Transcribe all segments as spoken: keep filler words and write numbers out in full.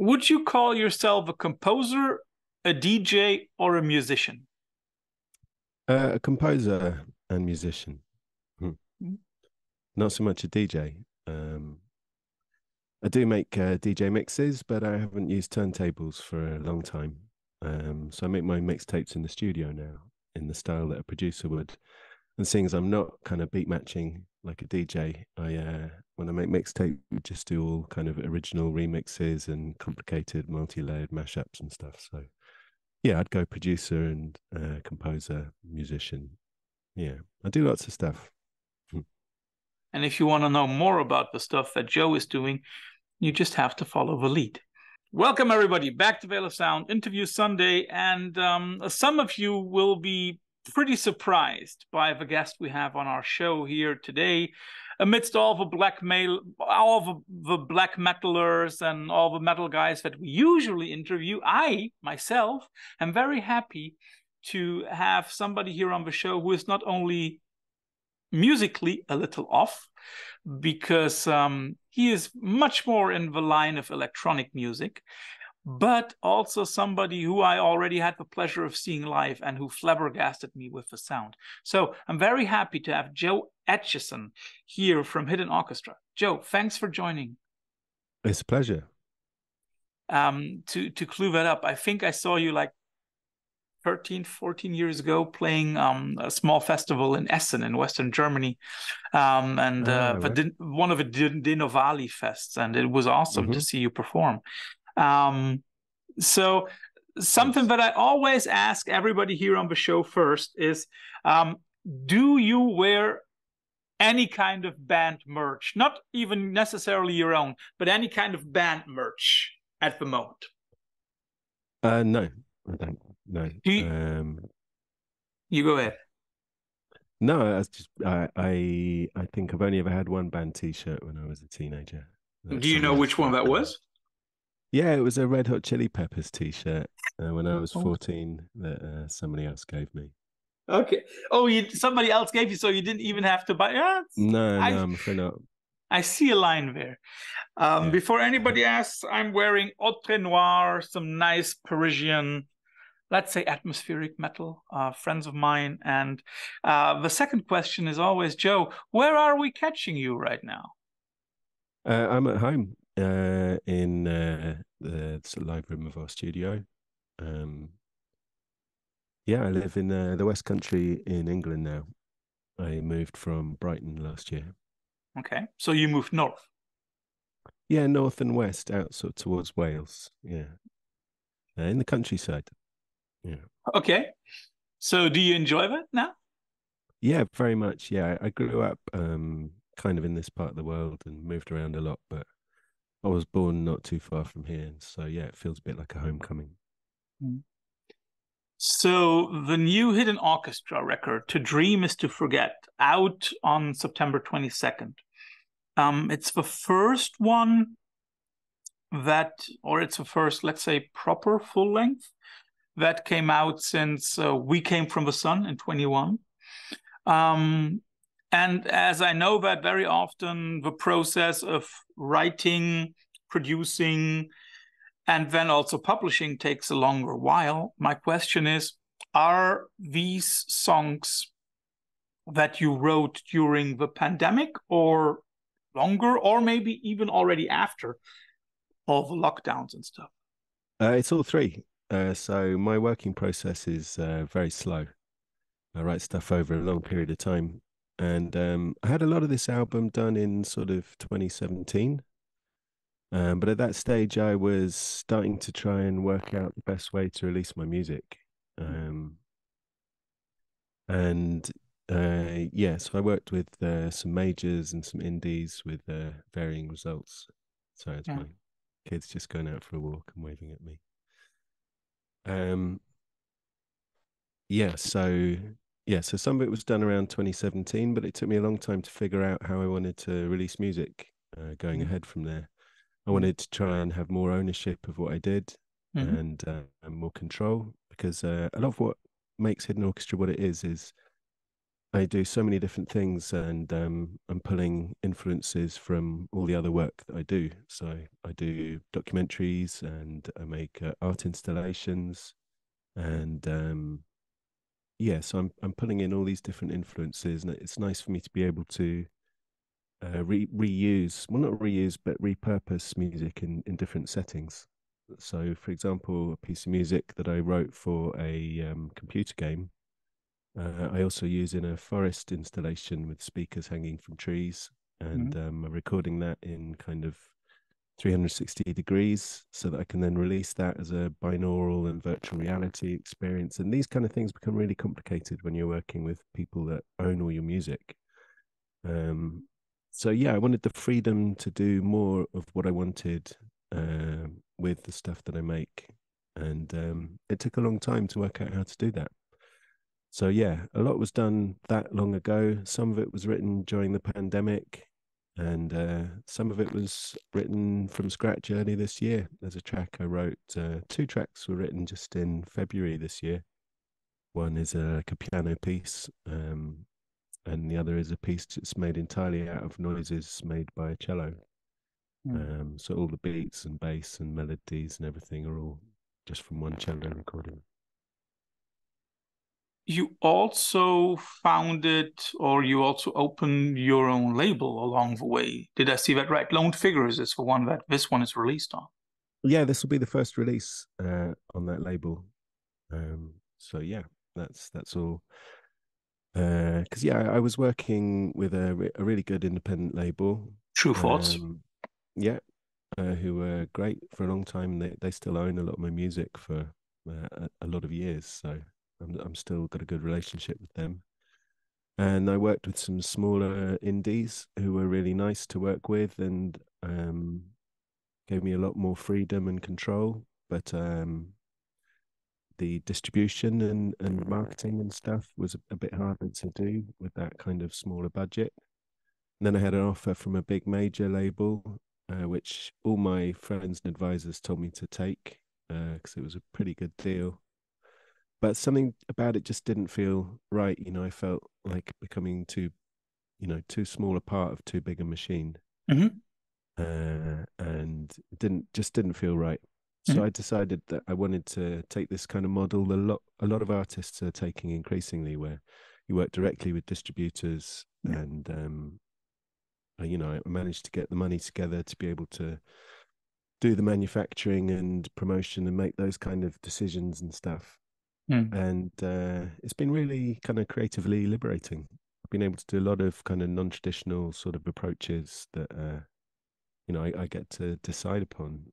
Would you call yourself a composer, a D J, or a musician? Uh, a composer and musician. Hmm. Mm-hmm. Not so much a D J. Um, I do make uh, D J mixes, but I haven't used turntables for a long time. Um, so I make my mixtapes in the studio now, in the style that a producer would. And seeing as I'm not kind of beat matching like a D J, I uh, when I make mixtape, we just do all kind of original remixes and complicated multi-layered mashups and stuff. So yeah, I'd go producer and uh, composer, musician. Yeah, I do lots of stuff. And if you want to know more about the stuff that Joe is doing, you just have to follow the lead. Welcome everybody back to Veil of Sound Interview Sunday, and um, some of you will be pretty surprised by the guest we have on our show here today. Amidst all the black metal, all the, the black metalers and all the metal guys that we usually interview, I myself am very happy to have somebody here on the show who is not only musically a little off, because um, he is much more in the line of electronic music, but also somebody who I already had the pleasure of seeing live and who flabbergasted me with the sound. So I'm very happy to have Joe Acheson here from Hidden Orchestra. Joe, thanks for joining. It's a pleasure. Um, to, to clue that up, I think I saw you like thirteen, fourteen years ago playing um, a small festival in Essen in Western Germany, um, and uh, oh, the, one of the Dino-Dinovali fests, and it was awesome mm-hmm. to see you perform. Um, so something that I always ask everybody here on the show first is, um, do you wear any kind of band merch? Not even necessarily your own, but any kind of band merch at the moment? Uh, no, I don't. No. Do you, um, you go ahead. No, I was just, I, I, I think I've only ever had one band T-shirt when I was a teenager. That's do you know which one that was? Yeah, it was a Red Hot Chili Peppers T-shirt uh, when I was fourteen that uh, somebody else gave me. Okay. Oh, you, somebody else gave you, so you didn't even have to buy it? No, no, I, I'm afraid not. I see a line there. Um, yeah. Before anybody asks, I'm wearing Autre Noir, some nice Parisian, let's say atmospheric metal, uh, friends of mine. And uh, the second question is always, Joe, where are we catching you right now? Uh, I'm at home. Uh, in uh, the live room of our studio. Um, yeah, I live in uh, the West Country in England now. I moved from Brighton last year. Okay, so you moved north? Yeah, north and west, out sort of towards Wales, yeah. Uh, in the countryside, yeah. Okay, so do you enjoy that now? Yeah, very much, yeah. I grew up um, kind of in this part of the world and moved around a lot, but I was born not too far from here, so yeah, it feels a bit like a homecoming. So the new Hidden Orchestra record, To Dream is to Forget, out on September twenty-second. Um, it's the first one that, or it's the first, let's say, proper full length that came out since uh, We Came From the Sun in twenty-one. Um, And as I know that very often the process of writing, producing, and then also publishing takes a longer while, my question is, are these songs that you wrote during the pandemic or longer, or maybe even already after all the lockdowns and stuff? Uh, it's all three. Uh, so my working process is uh, very slow. I write stuff over a long period of time. And um, I had a lot of this album done in sort of twenty seventeen. Um, but at that stage, I was starting to try and work out the best way to release my music. Um, and uh, yeah, so I worked with uh, some majors and some indies with uh, varying results. Sorry, it's yeah. my kids just going out for a walk and waving at me. Um, yeah, so... Yeah, so some of it was done around twenty seventeen, but it took me a long time to figure out how I wanted to release music uh, going ahead from there. I wanted to try and have more ownership of what I did mm-hmm. and, uh, and more control, because uh, a lot of what makes Hidden Orchestra what it is is I do so many different things, and um, I'm pulling influences from all the other work that I do. So I do documentaries, and I make uh, art installations, and um, yeah, so I'm I'm pulling in all these different influences, and it's nice for me to be able to uh, re reuse, well, not reuse, but repurpose music in in different settings. So, for example, a piece of music that I wrote for a um, computer game, Uh, I also use in a forest installation with speakers hanging from trees, and mm-hmm. um, I'm recording that in kind of three hundred sixty degrees so that I can then release that as a binaural and virtual reality experience. And these kind of things become really complicated when you're working with people that own all your music. Um, so yeah, I wanted the freedom to do more of what I wanted uh, with the stuff that I make. And um, it took a long time to work out how to do that. So yeah, a lot was done that long ago. Some of it was written during the pandemic, and uh, some of it was written from scratch early this year. There's a track I wrote, uh, two tracks were written just in February this year. One is a, like a piano piece, um, and the other is a piece that's made entirely out of noises made by a cello. Mm. Um, so all the beats and bass and melodies and everything are all just from one cello recording. You also founded, or you also opened your own label along the way. Did I see that right? Lone Figures is the one that this one is released on. Yeah, this will be the first release uh, on that label. Um, so yeah, that's that's all. Because uh, yeah, I, I was working with a, re a really good independent label. True Thoughts. Um, yeah, uh, who were great for a long time. They they still own a lot of my music for uh, a, a lot of years. So. I'm, I'm still got a good relationship with them, and I worked with some smaller indies who were really nice to work with, and um, gave me a lot more freedom and control. But um, the distribution and, and marketing and stuff was a, a bit harder to do with that kind of smaller budget. And then I had an offer from a big major label, uh, which all my friends and advisors told me to take because uh, it was a pretty good deal. But something about it just didn't feel right. You know, I felt like becoming too, you know, too small a part of too big a machine. Mm-hmm. uh, and it didn't, just didn't feel right. Mm-hmm. So I decided that I wanted to take this kind of model. A lot, a lot of artists are taking increasingly, where you work directly with distributors. Mm-hmm. And, um, you know, I managed to get the money together to be able to do the manufacturing and promotion and make those kind of decisions and stuff. Mm. And uh, it's been really kind of creatively liberating. I've been able to do a lot of kind of non-traditional sort of approaches that, uh, you know, I, I get to decide upon.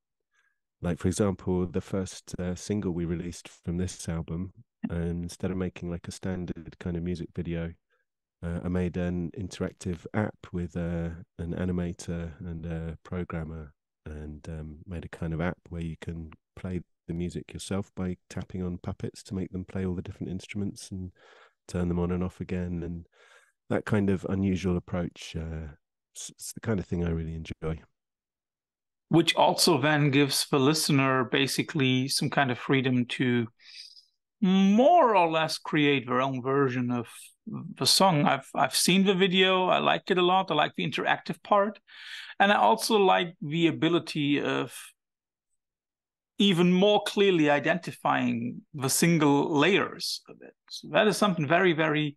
Like, for example, the first uh, single we released from this album, um, instead of making like a standard kind of music video, uh, I made an interactive app with uh, an animator and a programmer, and um, made a kind of app where you can play the music yourself by tapping on puppets to make them play all the different instruments and turn them on and off again. And that kind of unusual approach, uh, it's, it's the kind of thing I really enjoy. Which also then gives the listener basically some kind of freedom to more or less create their own version of the song. I've, I've seen the video. I liked it a lot. I like the interactive part. And I also like the ability of even more clearly identifying the single layers of it. So that is something very, very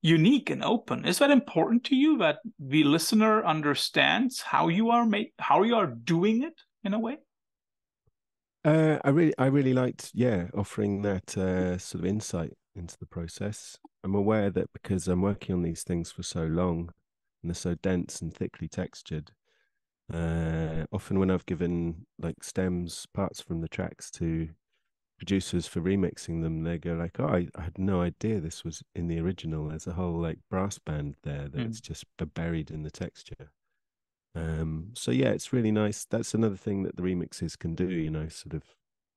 unique and open. Is that important to you, that the listener understands how you are made, how you are doing it in a way? Uh, I really, I really liked, yeah, offering that uh, sort of insight into the process. I'm aware that because I'm working on these things for so long, and they're so dense and thickly textured. Uh, often when I've given like stems, parts from the tracks to producers for remixing them, they go like, oh, I, I had no idea this was in the original. There's a whole like brass band there that's mm. just buried in the texture. Um, so yeah, it's really nice. That's another thing that the remixes can do, you know, sort of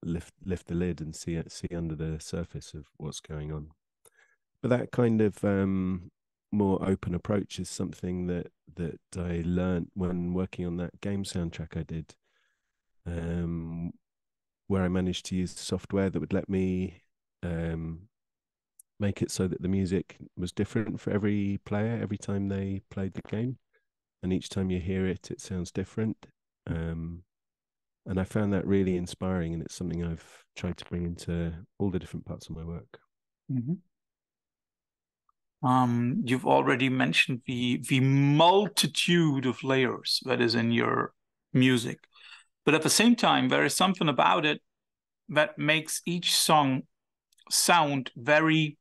lift lift the lid and see see under the surface of what's going on. But that kind of um, more open approach is something that that I learned when working on that game soundtrack I did, um, where I managed to use software that would let me um, make it so that the music was different for every player every time they played the game, and each time you hear it, it sounds different. Um, and I found that really inspiring, and it's something I've tried to bring into all the different parts of my work. Mm-hmm. Um, you've already mentioned the the multitude of layers that is in your music, but at the same time, there is something about it that makes each song sound very,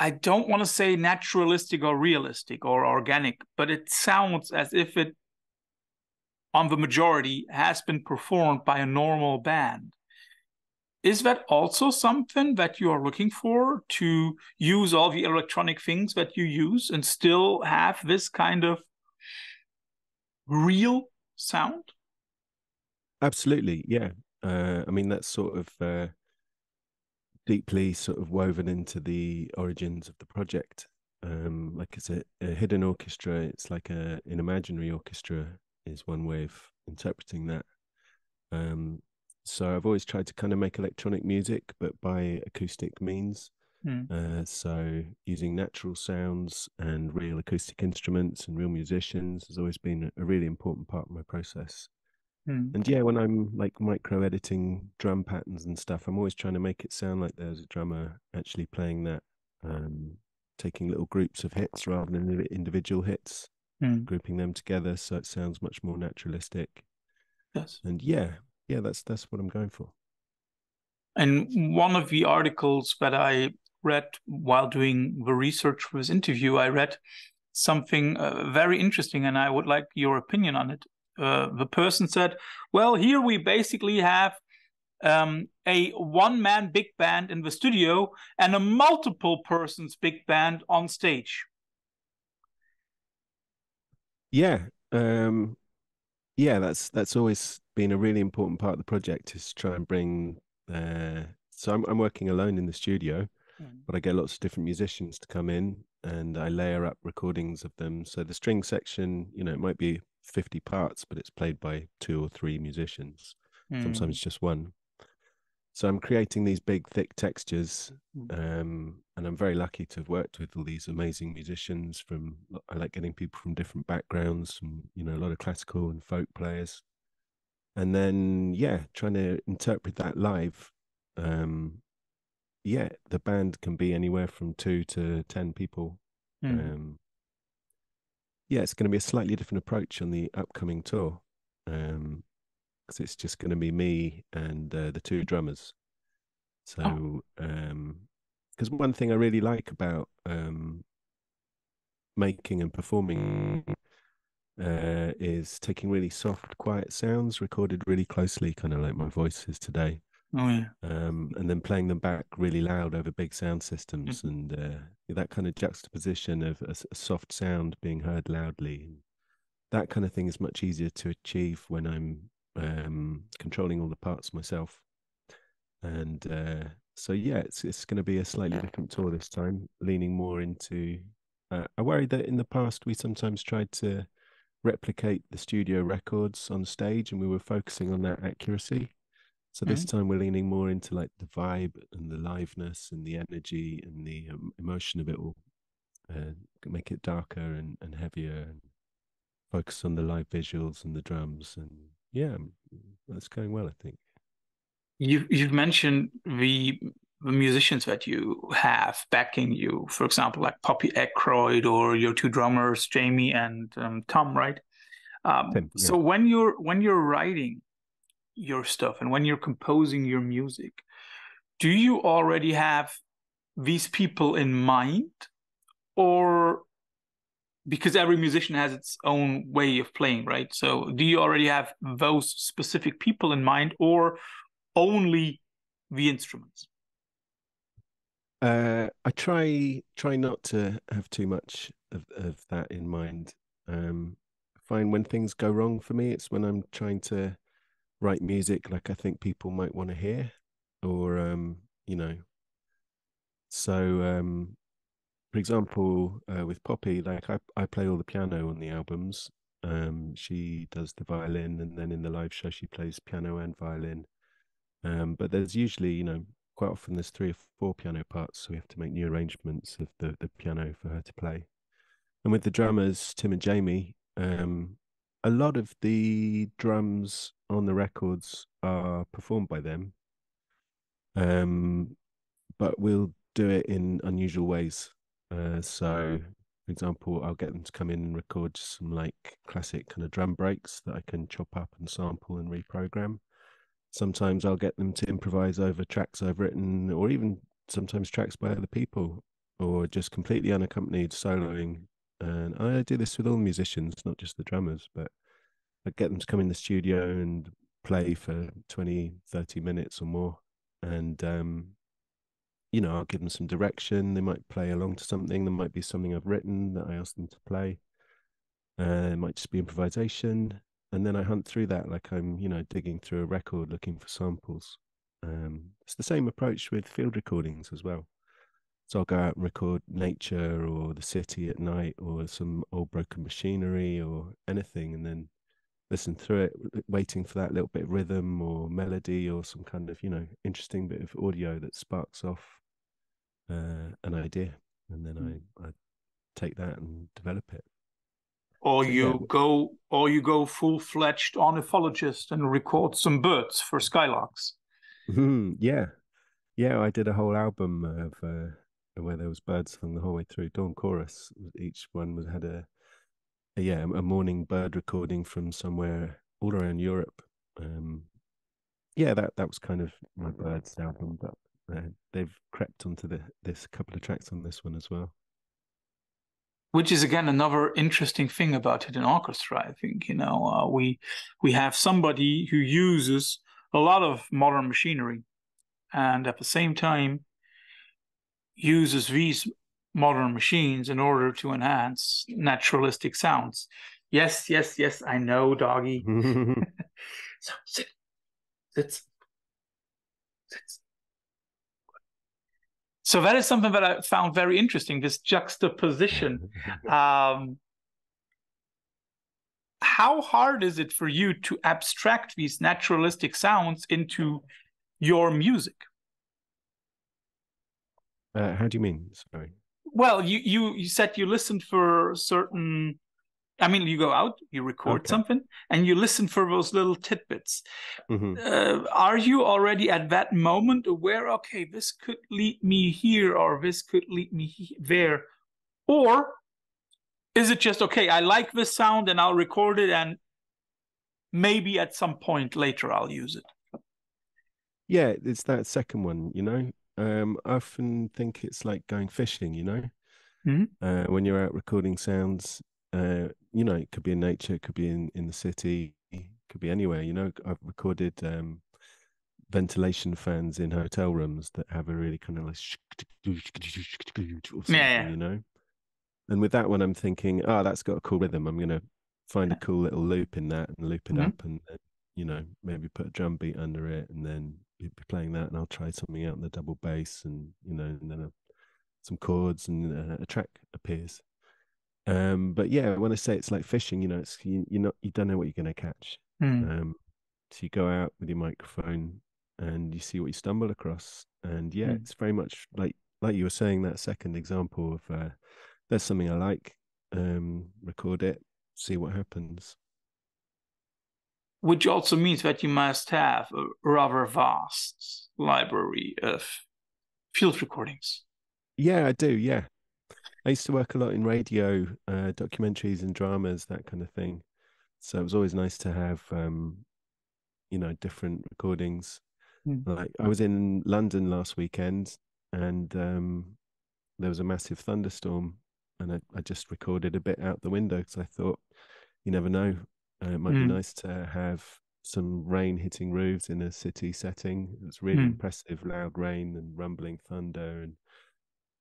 I don't want to say naturalistic or realistic or organic, but it sounds as if it, on the majority, has been performed by a normal band. Is that also something that you are looking for, to use all the electronic things that you use and still have this kind of real sound? Absolutely, yeah. Uh, I mean, that's sort of uh, deeply sort of woven into the origins of the project. Um, like it's a, a hidden orchestra. It's like a, an imaginary orchestra is one way of interpreting that. Um, so I've always tried to kind of make electronic music, but by acoustic means. Mm. Uh, so using natural sounds and real acoustic instruments and real musicians has always been a really important part of my process. And yeah, when I'm like micro editing drum patterns and stuff, I'm always trying to make it sound like there's a drummer actually playing that, um, taking little groups of hits rather than individual hits, mm. grouping them together so it sounds much more naturalistic. Yes. And yeah, yeah, that's that's what I'm going for. And one of the articles that I read while doing the research for this interview, I read something uh, very interesting, and I would like your opinion on it. Uh, the person said, well, here we basically have um, a one-man big band in the studio and a multiple persons big band on stage. Yeah. Um, yeah, that's that's always been a really important part of the project, is to try and bring... Uh, so I'm, I'm working alone in the studio, mm. but I get lots of different musicians to come in and I layer up recordings of them. So the string section, you know, it might be fifty parts, but it's played by two or three musicians, mm. sometimes just one. So I'm creating these big thick textures, um and I'm very lucky to have worked with all these amazing musicians from, I like getting people from different backgrounds, from, you know, a lot of classical and folk players, and then yeah, trying to interpret that live. Um yeah, the band can be anywhere from two to ten people. mm. um Yeah, it's going to be a slightly different approach on the upcoming tour, because um, it's just going to be me and uh, the two drummers. So, because oh. um, one thing I really like about um, making and performing uh, is taking really soft, quiet sounds recorded really closely, kind of like my voice is today. Oh yeah. Um, and then playing them back really loud over big sound systems, mm. and uh, that kind of juxtaposition of a, a soft sound being heard loudly. That kind of thing is much easier to achieve when I'm um, controlling all the parts myself. And uh, so, yeah, it's it's going to be a slightly different tour this time, leaning more into... Uh, I worry that in the past we sometimes tried to replicate the studio records on stage and we were focusing on that accuracy. So this mm-hmm. time we're leaning more into like the vibe and the liveness and the energy and the um, emotion of it all. Uh, make it darker and, and heavier, and focus on the live visuals and the drums. And yeah, that's going well, I think. You, you've mentioned the, the musicians that you have backing you, for example, like Poppy Aykroyd or your two drummers, Jamie and um, Tom, right? Um, Tim, yeah. So when you're when you're writing your stuff and when you're composing your music, do you already have these people in mind? Or, because every musician has its own way of playing, right? So do you already have those specific people in mind, or only the instruments? Uh, I try try not to have too much of, of that in mind. Um, I find when things go wrong for me, it's when I'm trying to write music like I think people might want to hear, or um you know. So um for example, uh, with Poppy, like I, I play all the piano on the albums, um she does the violin, and then in the live show she plays piano and violin, um but there's usually, you know, quite often there's three or four piano parts, so we have to make new arrangements of the, the piano for her to play. And with the drummers, Tim and Jamie, um, a lot of the drums on the records are performed by them, um, but we'll do it in unusual ways. Uh, so, for example, I'll get them to come in and record some like classic kind of drum breaks that I can chop up and sample and reprogram. Sometimes I'll get them to improvise over tracks I've written, or even sometimes tracks by other people, or just completely unaccompanied soloing. And I do this with all musicians, not just the drummers, but I get them to come in the studio and play for twenty, thirty minutes or more. And, um, you know, I'll give them some direction. They might play along to something. There might be something I've written that I ask them to play. Uh, it might just be improvisation. And then I hunt through that like I'm, you know, digging through a record looking for samples. Um, it's the same approach with field recordings as well. So I'll go out and record nature or the city at night or some old broken machinery or anything, and then listen through it, waiting for that little bit of rhythm or melody or some kind of, you know, interesting bit of audio that sparks off uh, an idea. And then mm. I, I take that and develop it. Or so, you yeah. go or you go full-fledged ornithologist and record some birds for skylarks. Mm-hmm. Yeah. Yeah, I did a whole album of... Uh, where there was birdsong the whole way through, Dawn Chorus. Each one was had a, a yeah a morning bird recording from somewhere all around Europe. Um, yeah, that that was kind of my birds album, but uh, they've crept onto the, this couple of tracks on this one as well. Which is again another interesting thing about Hidden Orchestra. I think you know uh, we we have somebody who uses a lot of modern machinery, and at the same time uses these modern machines in order to enhance naturalistic sounds. Yes, yes, yes, I know, doggy. So sit, sit, sit. So that is something that I found very interesting, this juxtaposition. Um, how hard is it for you to abstract these naturalistic sounds into your music? Uh, how do you mean? Sorry. Well, you, you, you said you listen for certain... I mean, you go out, you record okay. something, and you listen for those little tidbits. Mm-hmm. uh, are you already at that moment aware, okay, this could lead me here, or this could lead me there? Or is it just, okay, I like this sound, and I'll record it, and maybe at some point later I'll use it? Yeah, it's that second one, you know? Um, I often think it's like going fishing, you know, mm-hmm. uh, when you're out recording sounds, uh, you know, it could be in nature, it could be in, in the city, it could be anywhere, you know. I've recorded um, ventilation fans in hotel rooms that have a really kind of like, yeah. you know, and with that one, I'm thinking, oh, that's got a cool rhythm. I'm going to find a cool little loop in that and loop it mm-hmm. up and, you know, maybe put a drum beat under it and then be playing that, and I'll try something out in the double bass, and you know, and then a, some chords, and a, a track appears. Um, but yeah, when I say it's like fishing, you know, it's you, you're not, you don't know what you're going to catch. Mm. Um, so you go out with your microphone, and you see what you stumble across. And yeah, mm. it's very much like like you were saying, that second example of uh, there's something I like, um, record it, see what happens. Which also means that you must have a rather vast library of field recordings. Yeah, I do, yeah. I used to work a lot in radio, uh, documentaries and dramas, that kind of thing. So it was always nice to have, um, you know, different recordings. Mm-hmm. Like I was in London last weekend, and um, there was a massive thunderstorm, and I, I just recorded a bit out the window because I thought, you never know. Uh, it might mm. be nice to have some rain hitting roofs in a city setting. It was really mm. impressive, loud rain and rumbling thunder. And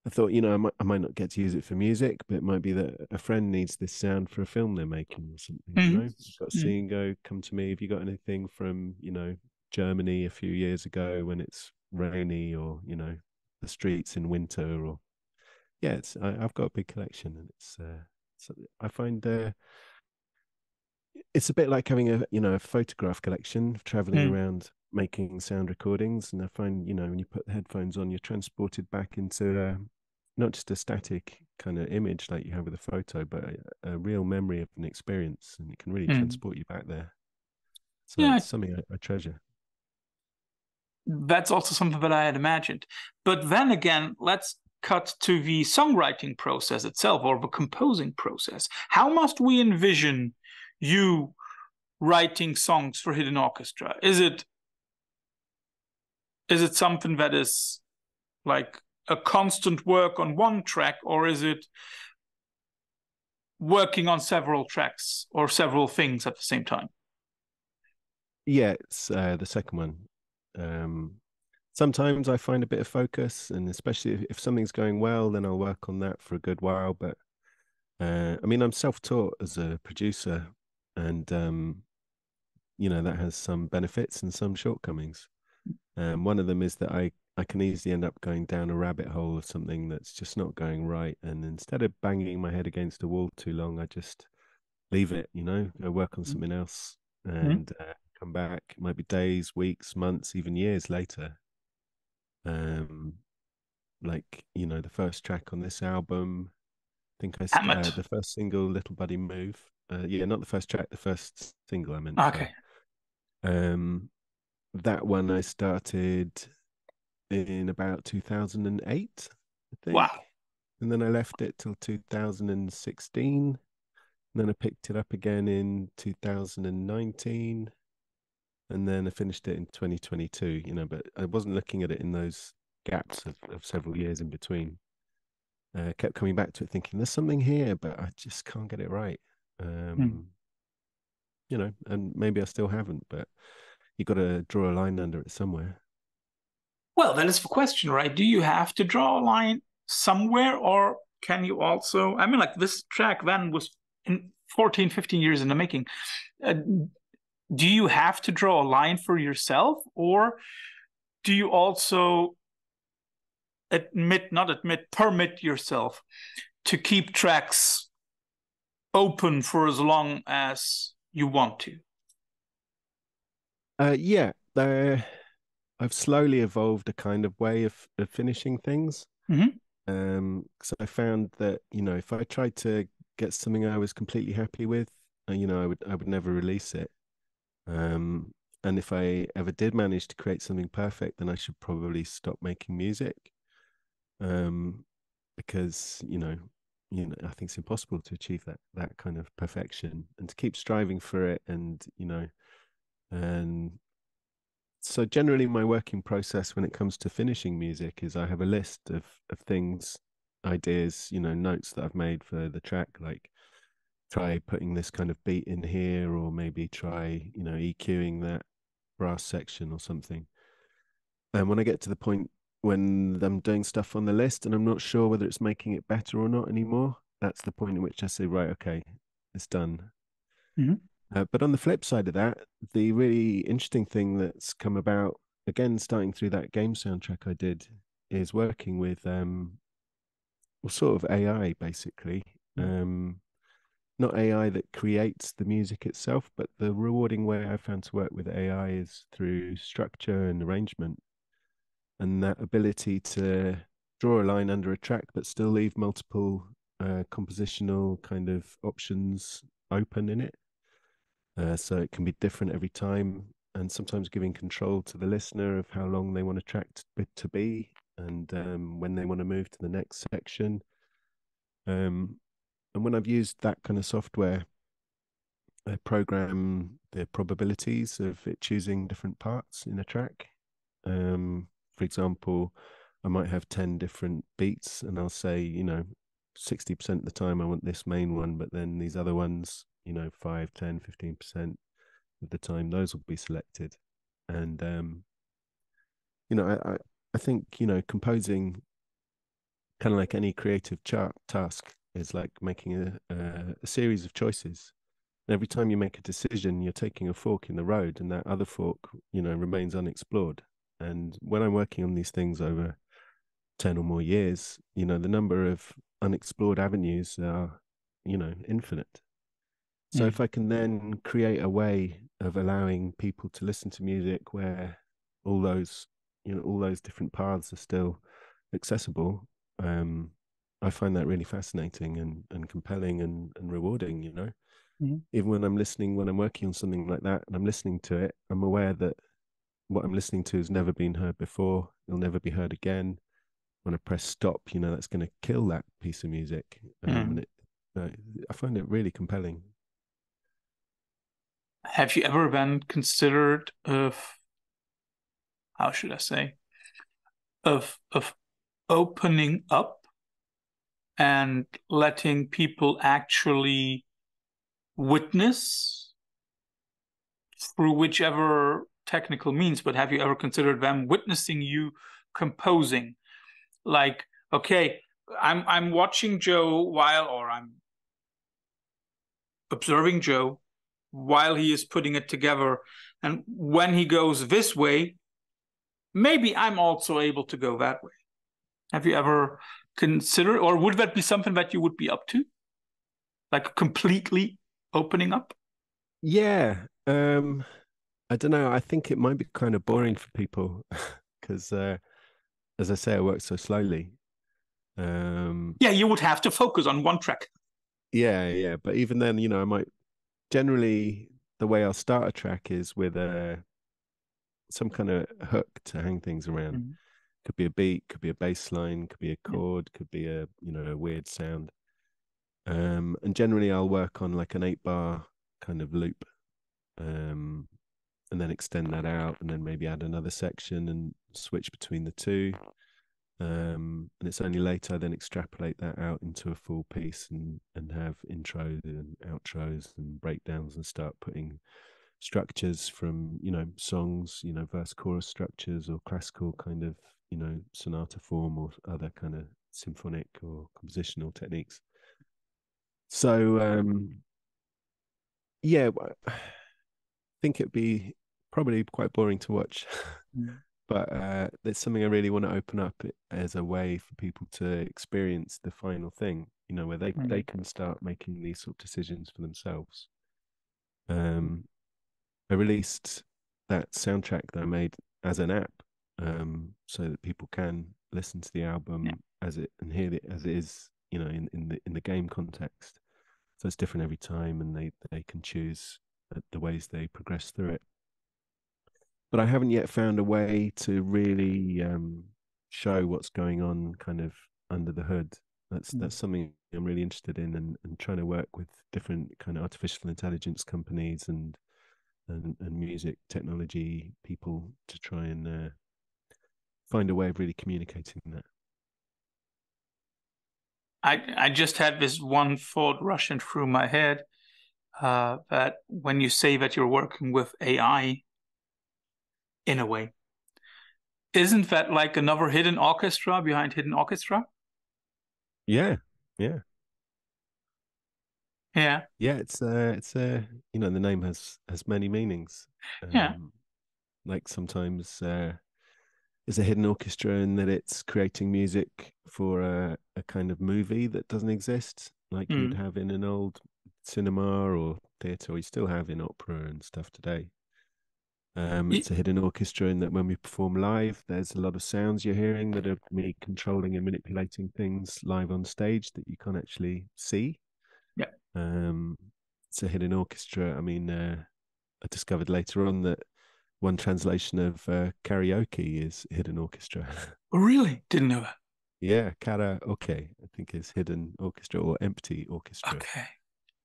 I thought, you know, I might, I might not get to use it for music, but it might be that a friend needs this sound for a film they're making or something. Mm. You know, you've got Seeing Go, come to me. Have you got anything from, you know, Germany a few years ago when it's rainy or, you know, the streets in winter? Or yeah, it's I, I've got a big collection, and it's uh, so I find uh, it's a bit like having a, you know, a photograph collection, traveling mm. around making sound recordings, and I find, you know, when you put the headphones on, you're transported back into uh, not just a static kind of image like you have with a photo, but a, a real memory of an experience, and it can really mm. transport you back there. So yeah, it's something I, I treasure. That's also something that I had imagined. But then again, let's cut to the songwriting process itself, or the composing process. How must we envision you writing songs for Hidden Orchestra? Is it is it something that is like a constant work on one track, or is it working on several tracks or several things at the same time? Yeah, it's uh, the second one. Um, sometimes I find a bit of focus, and especially if, if something's going well, then I'll work on that for a good while. But uh, I mean, I'm self-taught as a producer, and um, you know, that has some benefits and some shortcomings. Um, one of them is that I, I can easily end up going down a rabbit hole of something that's just not going right. And instead of banging my head against the wall too long, I just leave it, you know, I work on something else and uh, come back. It might be days, weeks, months, even years later. Um, like, you know, the first track on this album, I think I said uh, the first single, Little Buddy Move. Uh, yeah, not the first track, the first single I meant. Okay. But, um, that one I started in about two thousand eight, I think. Wow. And then I left it till two thousand sixteen. And then I picked it up again in two thousand nineteen. And then I finished it in twenty twenty-two, you know, but I wasn't looking at it in those gaps of, of several years in between. I uh, kept coming back to it thinking, there's something here, but I just can't get it right. Um, mm. You know, and maybe I still haven't, but you've got to draw a line under it somewhere. Well, that is the question, right? Do you have to draw a line somewhere, or can you also, I mean, like this track then was in fourteen, fifteen years in the making. Uh, do you have to draw a line for yourself, or do you also admit, not admit, permit yourself to keep tracks open for as long as you want to? Uh, yeah, uh, I've slowly evolved a kind of way of, of finishing things. Mm-hmm. Um, so I found that, you know, if I tried to get something I was completely happy with, you know, I would I would never release it. Um, and if I ever did manage to create something perfect, then I should probably stop making music, um, because you know, you know, I think it's impossible to achieve that that kind of perfection, and to keep striving for it, and you know. And so generally my working process when it comes to finishing music is I have a list of, of things, ideas, you know, notes that I've made for the track, like try putting this kind of beat in here, or maybe try, you know, EQing that brass section or something. And when I get to the point when I'm doing stuff on the list and I'm not sure whether it's making it better or not anymore, that's the point in which I say, right, okay, it's done. Mm-hmm. Uh, but on the flip side of that, the really interesting thing that's come about, again, starting through that game soundtrack I did, is working with, um, well, sort of A I, basically. Um, not A I that creates the music itself, but the rewarding way I found to work with A I is through structure and arrangement, and that ability to draw a line under a track, but still leave multiple uh, compositional kind of options open in it. Uh, so it can be different every time, and sometimes giving control to the listener of how long they want a track to be, and um, when they want to move to the next section. Um, and when I've used that kind of software, I program the probabilities of it choosing different parts in a track. Um, for example, I might have ten different beats, and I'll say, you know, sixty percent of the time I want this main one, but then these other ones, you know, five, ten, fifteen percent of the time, those will be selected. And, um, you know, I, I think, you know, composing, kind of like any creative chart task, is like making a, a, a series of choices. And every time you make a decision, you're taking a fork in the road, and that other fork, you know, remains unexplored. And when I'm working on these things over ten or more years, you know, the number of unexplored avenues are, you know, infinite. So mm. if I can then create a way of allowing people to listen to music where all those, you know, all those different paths are still accessible, um, I find that really fascinating and, and compelling and, and rewarding, you know. Mm-hmm. Even when I'm listening, when I'm working on something like that and I'm listening to it, I'm aware that what I'm listening to has never been heard before. It'll never be heard again. When I press stop, you know, that's going to kill that piece of music. Um, mm. and it, uh, I find it really compelling. Have you ever been considered of, how should I say, of of opening up and letting people actually witness through whichever technical means, but have you ever considered them witnessing you composing? Like, okay, I'm I'm watching Joe while, or I'm observing Joe while he is putting it together, and when he goes this way, maybe I'm also able to go that way. Have you ever considered, or would that be something that you would be up to? Like completely opening up? Yeah. Um, I don't know. I think it might be kind of boring for people because, uh, as I say, I work so slowly. Um, yeah, you would have to focus on one track. Yeah, yeah. But even then, you know, I might, generally, the way I'll start a track is with a, some kind of hook to hang things around. Mm-hmm. Could be a beat, could be a bass line, could be a chord, could be a, you know, a weird sound. Um, and generally I'll work on like an eight bar kind of loop, um, and then extend that out and then maybe add another section and switch between the two. Um, and it's only later I then extrapolate that out into a full piece and, and have intros and outros and breakdowns and start putting structures from, you know, songs, you know, verse chorus structures or classical kind of, you know, sonata form or other kind of symphonic or compositional techniques. So, um, yeah, I think it'd be probably quite boring to watch, yeah. but uh, it's something I really want to open up as a way for people to experience the final thing, you know, where they, right. they can start making these sort of decisions for themselves. Um, I released that soundtrack that I made as an app, um, so that people can listen to the album yeah. as it and hear it as it is, you know, in, in the in the game context. So it's different every time, and they they can choose the ways they progress through it. But I haven't yet found a way to really um, show what's going on, kind of under the hood. That's mm-hmm. that's something I'm really interested in, and, and trying to work with different kind of artificial intelligence companies and. And, and music technology people to try and uh, find a way of really communicating that. I I just had this one thought rushing through my head uh, that when you say that you're working with A I, in a way, isn't that like another hidden orchestra behind hidden orchestra? Yeah, yeah. Yeah, yeah, it's uh, it's uh, you know, the name has has many meanings. Um, yeah, like sometimes uh, it's a hidden orchestra in that it's creating music for a, a kind of movie that doesn't exist, like mm. you'd have in an old cinema or theatre. We still have in opera and stuff today. Um, it's a hidden orchestra in that when we perform live, there's a lot of sounds you're hearing that are me controlling and manipulating things live on stage that you can't actually see. Yeah, um, it's a hidden orchestra. I mean, uh, I discovered later on that one translation of uh, karaoke is hidden orchestra. Really? Didn't know that. Yeah, karaoke, I think, is hidden orchestra or empty orchestra. Okay.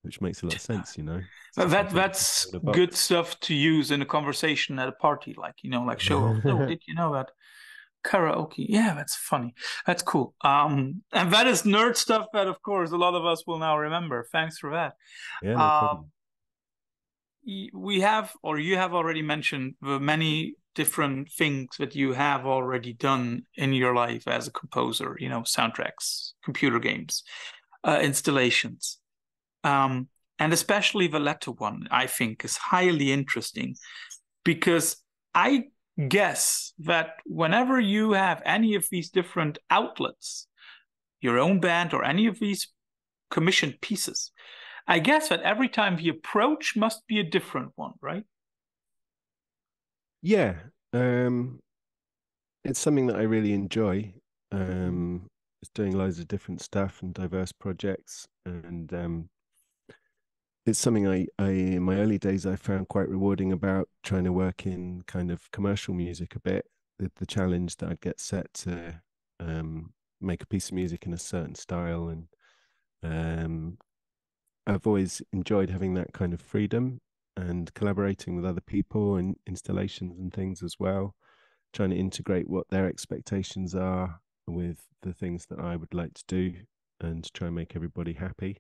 Which makes a lot of sense, you know. So that That's good stuff to use in a conversation at a party, like, you know, like show off. Oh, did you know that? Karaoke. Yeah, that's funny. That's cool. Um, and that is nerd stuff that, of course, a lot of us will now remember. Thanks for that. Yeah, no problem. We have, or you have already mentioned, the many different things that you have already done in your life as a composer, you know, soundtracks, computer games, uh, installations. Um, and especially the latter one, I think, is highly interesting because I guess that whenever you have any of these different outlets, your own band or any of these commissioned pieces, I guess that every time the approach must be a different one, right? Yeah. Um, it's something that I really enjoy. Um, it's doing loads of different stuff and diverse projects. And um, it's something I, I, in my early days, I found quite rewarding about trying to work in kind of commercial music a bit. The, the challenge that I'd get set to um, make a piece of music in a certain style. And um, I've always enjoyed having that kind of freedom and collaborating with other people and installations and things as well, trying to integrate what their expectations are with the things that I would like to do and try and make everybody happy.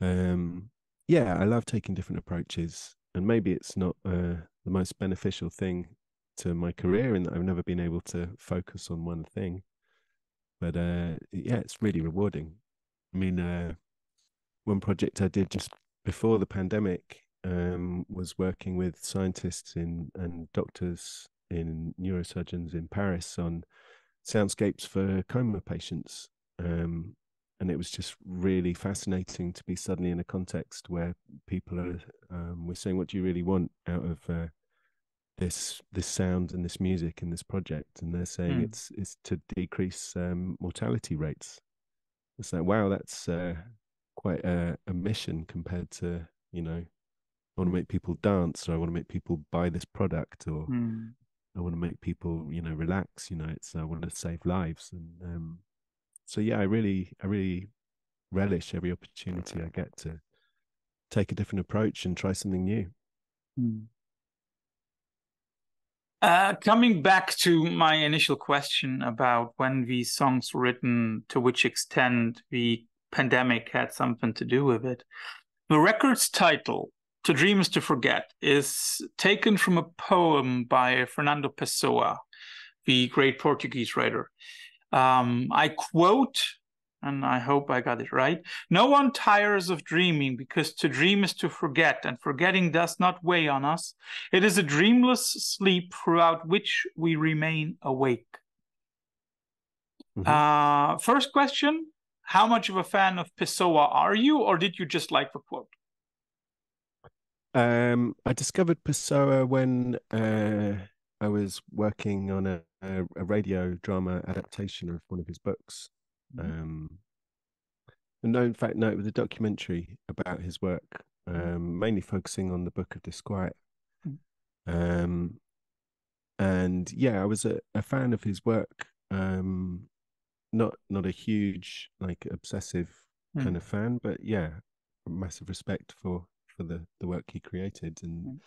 Um, yeah, I love taking different approaches, and maybe it's not uh, the most beneficial thing to my career in that I've never been able to focus on one thing. But uh, yeah, it's really rewarding. I mean, uh, one project I did just before the pandemic um, was working with scientists in, and doctors in neurosurgeons in Paris on soundscapes for coma patients. Um, and it was just really fascinating to be suddenly in a context where people are, um, we're saying, what do you really want out of uh, this this sound and this music and this project? And they're saying mm. it's it's to decrease um, mortality rates. It's like, wow, that's uh, quite a, a mission compared to, you know, I want to make people dance, or I want to make people buy this product, or mm. I want to make people, you know, relax. You know, it's I want to save lives, and um, so yeah, I really, I really relish every opportunity I get to take a different approach and try something new. Mm. Uh, coming back to my initial question about when these songs were written, to which extent the pandemic had something to do with it. The record's title, To Dream is to Forget, is taken from a poem by Fernando Pessoa, the great Portuguese writer. Um, I quote, and I hope I got it right, "No one tires of dreaming, because to dream is to forget, and forgetting does not weigh on us. It is a dreamless sleep throughout which we remain awake." Mm-hmm. Uh, first question, how much of a fan of Pessoa are you, or did you just like the quote? Um, I discovered Pessoa when uh, I was working on a, a, a radio drama adaptation of one of his books. Um, no, in fact, no, it was a documentary about his work, um, mainly focusing on the Book of Disquiet. Um, and yeah, I was a, a fan of his work. Um, not not a huge, like, obsessive mm. kind of fan, but yeah, massive respect for for the the work he created and mm.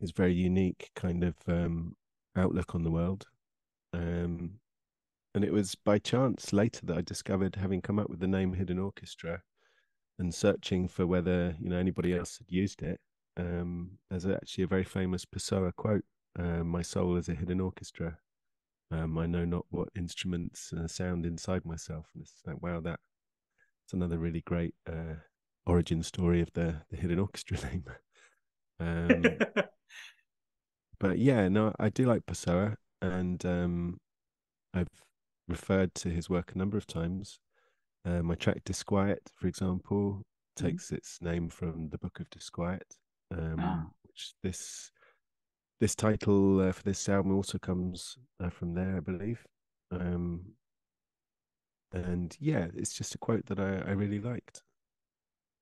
his very unique kind of um, outlook on the world. Um, And it was by chance later that I discovered, having come up with the name Hidden Orchestra and searching for whether, you know, anybody else had used it, um, there's actually a very famous Pessoa quote, uh, "My soul is a hidden orchestra. Um, I know not what instruments uh, sound inside myself." And it's like, wow, that it's another really great uh, origin story of the, the Hidden Orchestra name. um, but yeah, no, I do like Pessoa, and um, I've referred to his work a number of times. Uh, my track Disquiet, for example, takes mm-hmm. its name from the Book of Disquiet, um, ah. which this this title uh, for this album also comes uh, from there, I believe. Um, and yeah, it's just a quote that I, I really liked.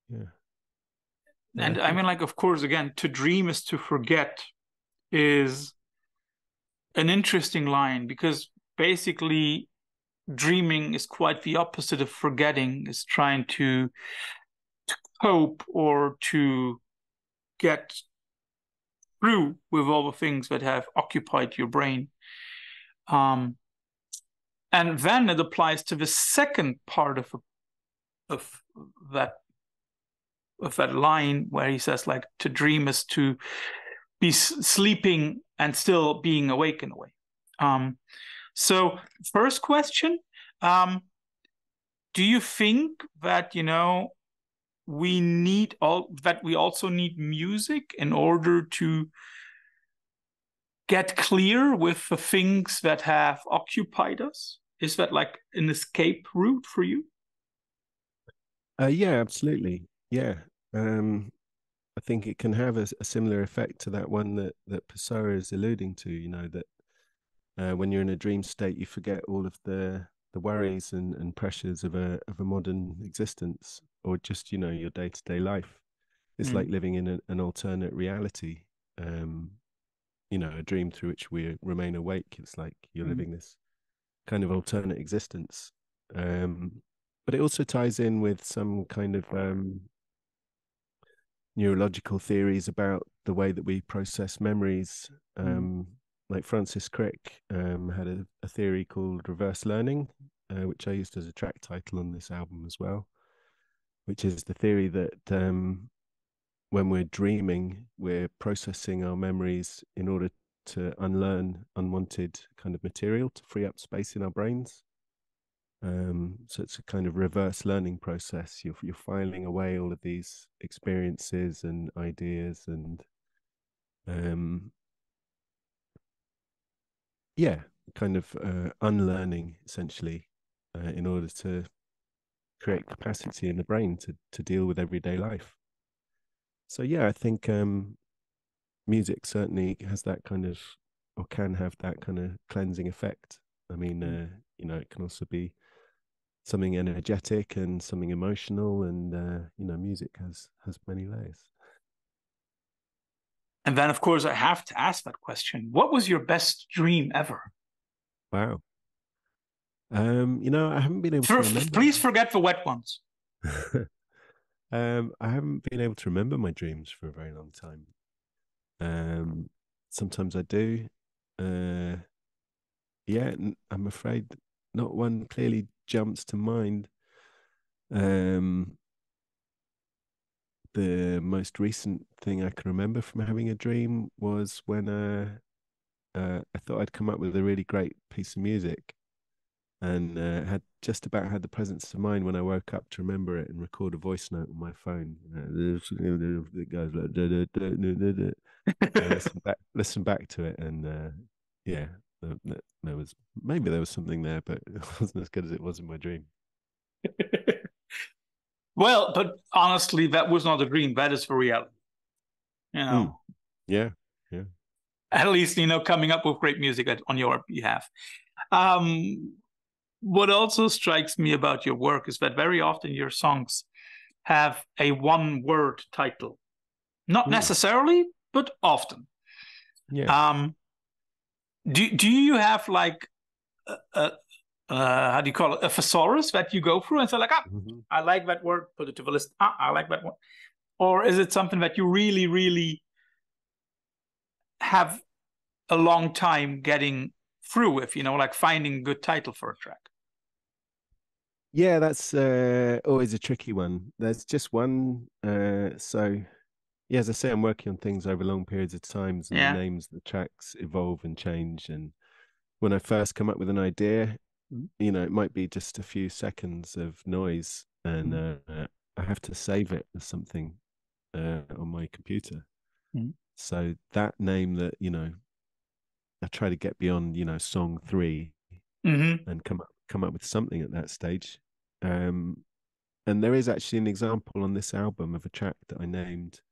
Yeah. And I, I mean, like, of course, again, to dream is to forget is an interesting line, because basically, dreaming is quite the opposite of forgetting. It's trying to, to cope or to get through with all the things that have occupied your brain. Um, and then it applies to the second part of of that of that line, where he says, like, to dream is to be sleeping and still being awake in a way. Um, So first question, um, do you think that, you know, we need all that we also need music in order to get clear with the things that have occupied us? Is that like an escape route for you? Uh, yeah, absolutely. Yeah. um, I think it can have a, a similar effect to that one that, that Pessoa is alluding to, you know, that uh, when you're in a dream state, you forget all of the, the worries and, and pressures of a, of a modern existence, or just, you know, your day-to-day life. It's mm. like living in a, an alternate reality, um, you know, a dream through which we remain awake. It's like you're mm. living this kind of alternate existence. Um, but it also ties in with some kind of um, neurological theories about the way that we process memories. Um, mm. Like Francis Crick um, had a, a theory called Reverse Learning, uh, which I used as a track title on this album as well, which is the theory that um, when we're dreaming, we're processing our memories in order to unlearn unwanted kind of material to free up space in our brains. Um, so it's a kind of reverse learning process. You're, you're filing away all of these experiences and ideas and, um, yeah, kind of uh, unlearning essentially uh, in order to create capacity in the brain to, to deal with everyday life. So, yeah, I think um, music certainly has that kind of, or can have that kind of cleansing effect. I mean, uh, you know, it can also be something energetic and something emotional, and uh, you know, music has has many layers. And then, of course, I have to ask that question: what was your best dream ever? Wow. Um, you know, I haven't been able For, to remember. Please forget the wet ones. um, I haven't been able to remember my dreams for a very long time. Um, sometimes I do. Uh, yeah, I'm afraid not one clearly jumps to mind. Um, the most recent thing I can remember from having a dream was when uh, uh, I thought I'd come up with a really great piece of music, and uh, had just about had the presence of mind when I woke up to remember it and record a voice note on my phone. It goes like, I listen back, listen back to it, and uh, yeah, there was maybe there was something there, but it wasn't as good as it was in my dream. Well, but honestly, that was not a dream. That is the reality. You know. Mm. Yeah, yeah. At least, you know, coming up with great music on your behalf. Um. What also strikes me about your work is that very often your songs have a one-word title. Not yeah. necessarily, but often. Yeah. Um, do, do you have like, a, a, a, how do you call it, a thesaurus that you go through and say like, ah, mm-hmm. I like that word, put it to the list, ah, I like that one. Or is it something that you really, really have a long time getting through with, you know, like finding a good title for a track? Yeah, that's uh, always a tricky one. There's just one. Uh, so, yeah, as I say, I'm working on things over long periods of time, and yeah. the names of the tracks evolve and change. And when I first come up with an idea, you know, it might be just a few seconds of noise, and uh, I have to save it as something uh, on my computer. Mm. So that name that, you know, I try to get beyond, you know, song three mm-hmm. and come up, come up with something at that stage. Um, and there is actually an example on this album of a track that I named.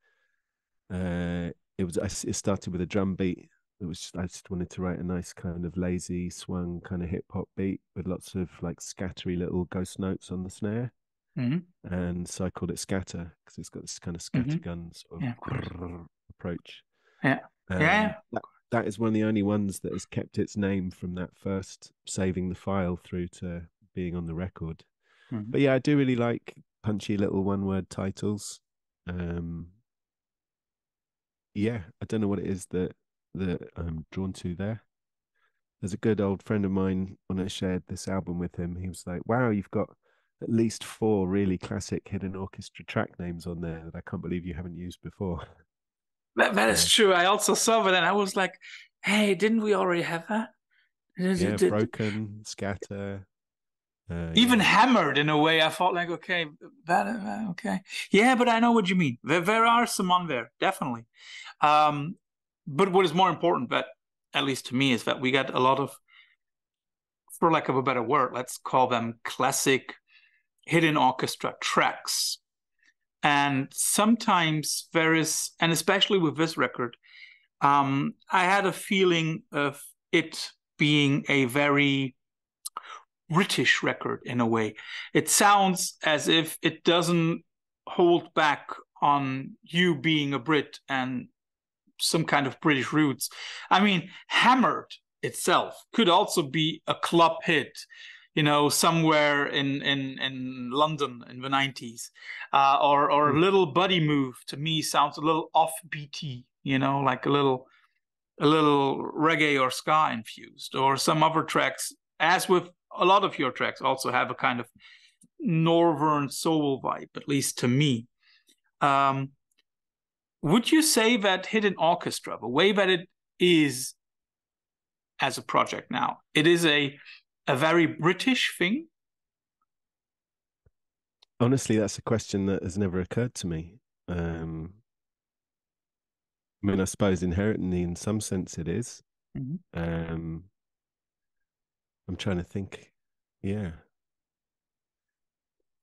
Uh, it was, it started with a drum beat. It was, just, I just wanted to write a nice kind of lazy swung kind of hip hop beat with lots of like scattery little ghost notes on the snare. Mm-hmm. And so I called it Scatter because it's got this kind of scatter mm-hmm. gun sort of yeah. approach. Yeah. Um, yeah. That, That is one of the only ones that has kept its name from that first saving the file through to being on the record. Mm-hmm. But yeah, I do really like punchy little one-word titles. Um, yeah, I don't know what it is that, that I'm drawn to there. There's a good old friend of mine, when I shared this album with him, he was like, wow, you've got at least four really classic Hidden Orchestra track names on there that I can't believe you haven't used before. That, that is true. I also saw that, and I was like, "Hey, didn't we already have that?" Yeah, Broken, Scatter, uh, even yeah. Hammered. In a way, I thought like, "Okay, that, okay, yeah." But I know what you mean. There, there are some on there, definitely. Um, but what is more important, that at least to me, is that we get a lot of, for lack of a better word, let's call them classic Hidden Orchestra tracks. And sometimes there is, and especially with this record, um, I had a feeling of it being a very British record in a way. It sounds as if it doesn't hold back on you being a Brit and some kind of British roots. I mean, Hammered itself could also be a club hit, you know, somewhere in in, in London in the nineties. Uh, or or mm. Little Buddy Move to me sounds a little off-beaty, you know, like a little a little reggae or ska infused. Or some other tracks, as with a lot of your tracks, also have a kind of northern soul vibe, at least to me. Um, would you say that Hidden Orchestra, the way that it is as a project now, it is a a very British thing? Honestly, that's a question that has never occurred to me. Um, I mean, I suppose inherently, in some sense, it is. Mm-hmm. Um, I'm trying to think. Yeah,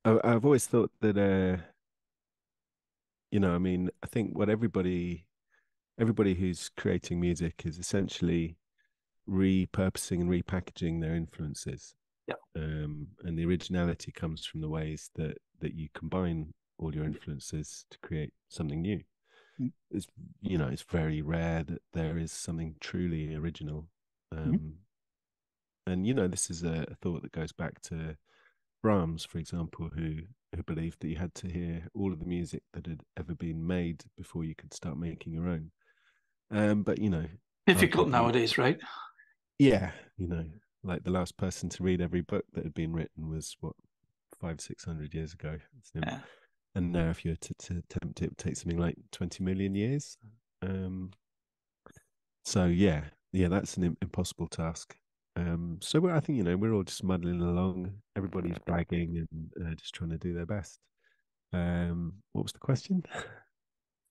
I, I've always thought that. Uh, you know, I mean, I think what everybody, everybody who's creating music is essentially repurposing and repackaging their influences. Yeah. Um, and the originality comes from the ways that that you combine all your influences to create something new. Mm. It's, you know, it's very rare that there is something truly original. Um, mm. And, you know, this is a, a thought that goes back to Brahms, for example, who, who believed that you had to hear all of the music that had ever been made before you could start making your own. Um, but, you know... Difficult nowadays, right? Yeah, you know, like the last person to read every book that had been written was, what, five, six hundred years ago. Yeah. And now if you were to, to attempt it, it would take something like twenty million years. Um, so, yeah, yeah, that's an impossible task. Um, so we're, I think, you know, we're all just muddling along. Everybody's bragging and uh, just trying to do their best. Um, what was the question?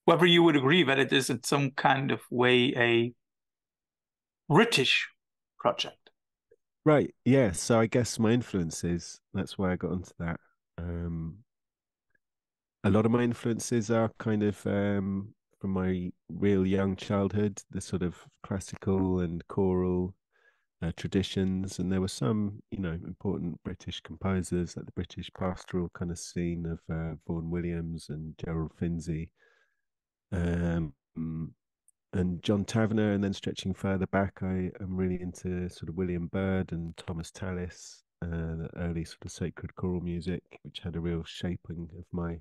Whether you would agree that it is in some kind of way a British project. Right, yeah. So I guess my influences, that's why I got onto that. Um, a lot of my influences are kind of um, from my real young childhood, the sort of classical and choral uh, traditions. And there were some, you know, important British composers, like the British pastoral kind of scene of uh, Vaughan Williams and Gerald Finzi. Um, and John Taverner, and then stretching further back, I am really into sort of William Byrd and Thomas Tallis, uh, the early sort of sacred choral music, which had a real shaping of my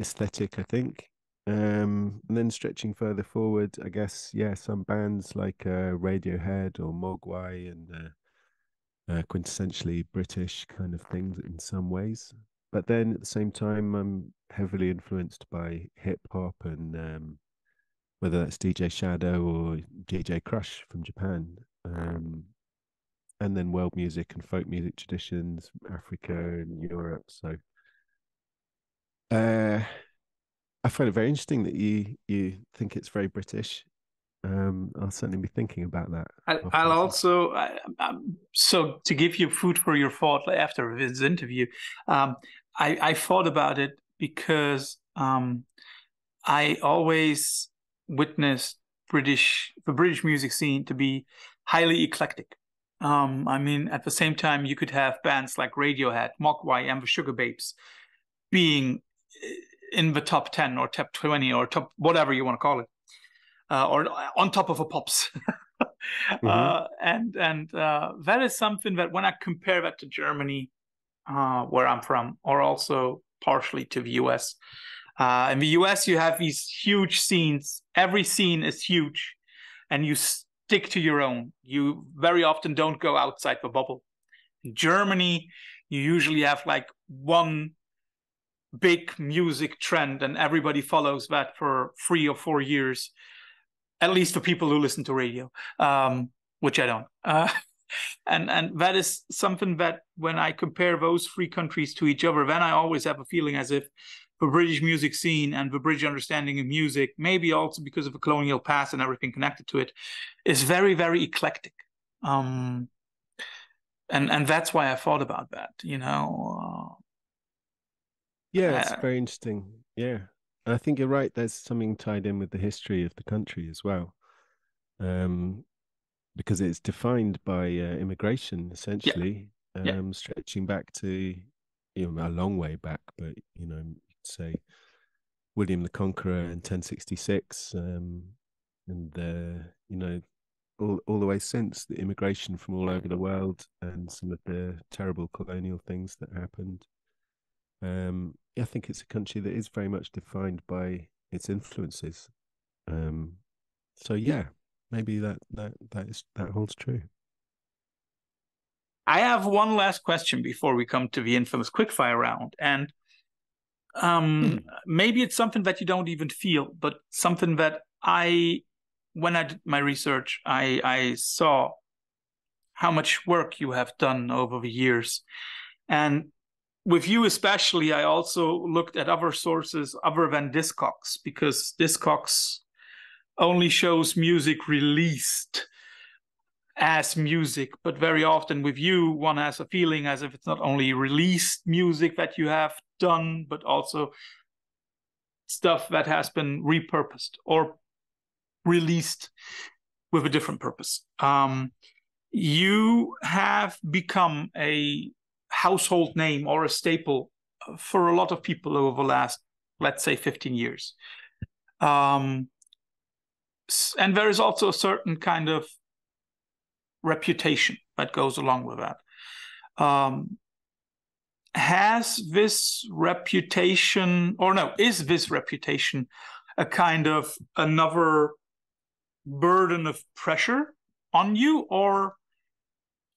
aesthetic, I think. Um, and then stretching further forward, I guess, yeah, some bands like uh, Radiohead or Mogwai, and uh, uh, quintessentially British kind of things in some ways. But then at the same time, I'm heavily influenced by hip hop, and um, whether that's D J Shadow or D J Krush from Japan, um, and then world music and folk music traditions, Africa and Europe. So uh, I find it very interesting that you you think it's very British. Um, I'll certainly be thinking about that. I, I'll also, I, so to give you food for your thought after this interview, um, I, I thought about it because um, I always witnessed British, the British music scene to be highly eclectic. Um, I mean, at the same time, you could have bands like Radiohead, Mogwai, and the Sugar Babes being in the top ten or top twenty or top whatever you want to call it. Uh, or on top of a pops. Mm-hmm. uh, and and uh, that is something that when I compare that to Germany, uh, where I'm from, or also partially to the U S. Uh, in the U S, you have these huge scenes. Every scene is huge, and you stick to your own. You very often don't go outside the bubble. In Germany, you usually have like one big music trend, and everybody follows that for three or four years. At least for people who listen to radio, um, which I don't. Uh, and and that is something that when I compare those three countries to each other, then I always have a feeling as if the British music scene and the British understanding of music, maybe also because of the colonial past and everything connected to it, is very, very eclectic. Um, and, and that's why I thought about that, you know. Uh, yeah, it's uh, very interesting. Yeah, I think you're right. There's something tied in with the history of the country as well, um, because it's defined by uh, immigration, essentially, yeah. Um, yeah. stretching back to, you know, a long way back, but, you know, say William the Conqueror in ten sixty-six, um, and, uh, you know, all all the way since, the immigration from all over the world and some of the terrible colonial things that happened. Um, I think it's a country that is very much defined by its influences. Um, so yeah, maybe that that that is that holds true. I have one last question before we come to the infamous quickfire round, and um, hmm. maybe it's something that you don't even feel, but something that I, when I did my research, I I saw how much work you have done over the years, and with you especially, I also looked at other sources other than Discogs, because Discogs only shows music released as music. But very often with you, one has a feeling as if it's not only released music that you have done, but also stuff that has been repurposed or released with a different purpose. Um, you have become a household name or a staple for a lot of people over the last, let's say, fifteen years. Um, and there is also a certain kind of reputation that goes along with that. Um, has this reputation, or no, is this reputation a kind of another burden of pressure on you, or